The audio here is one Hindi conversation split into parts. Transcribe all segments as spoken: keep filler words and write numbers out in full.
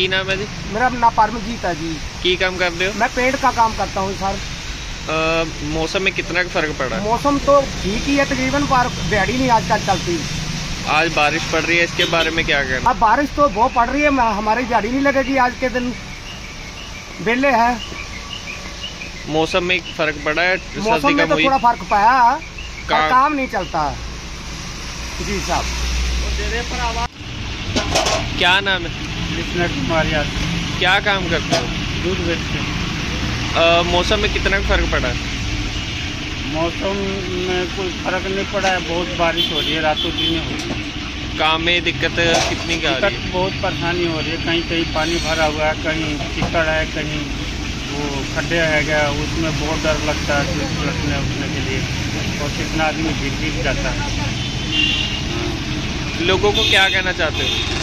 की नाम है जी? मेरा नाम परमजीत है जी। की काम करते हो? मैं पेड़ का काम करता हूँ सर। आ, मौसम में कितना फर्क पड़ा है? मौसम तो ठीक ही है तकरीबन, पर दिहाड़ी नहीं आजकल चलती। आज बारिश पड़ रही है, इसके बारे में क्या कहना? अब बारिश तो बहुत पड़ रही है, हमारी दिहाड़ी नहीं लगेगी आज के दिन, बेले है। मौसम में फर्क पड़ा है? मौसम में तो थोड़ा फर्क पाया, का... काम नहीं चलता जी साहब। क्या नाम है? क्या काम करते हो? दूध बेचते हैं। मौसम में कितना फर्क पड़ा है? मौसम में कोई फर्क नहीं पड़ा है, बहुत बारिश हो रही है, रातों दिन हो रही है। काम में दिक्कत कितनी का दिक्कत है? बहुत परेशानी हो रही है, कहीं कहीं पानी भरा हुआ है, कहीं चिकड़ है, कहीं वो खड्डे है गया, उसमें बहुत डर लगता है तो उलटने उठने के लिए, और कितना आदमी गिर गिर जाता है। लोगों को क्या कहना चाहते हो?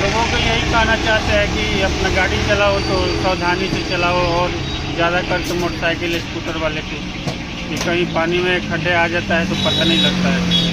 लोगों को यही कहना चाहते हैं कि अपना गाड़ी चलाओ तो सावधानी से चलाओ, और ज़्यादा कर तो मोटरसाइकिल स्कूटर वाले की, कहीं पानी में खड्डे आ जाता है तो पता नहीं लगता है।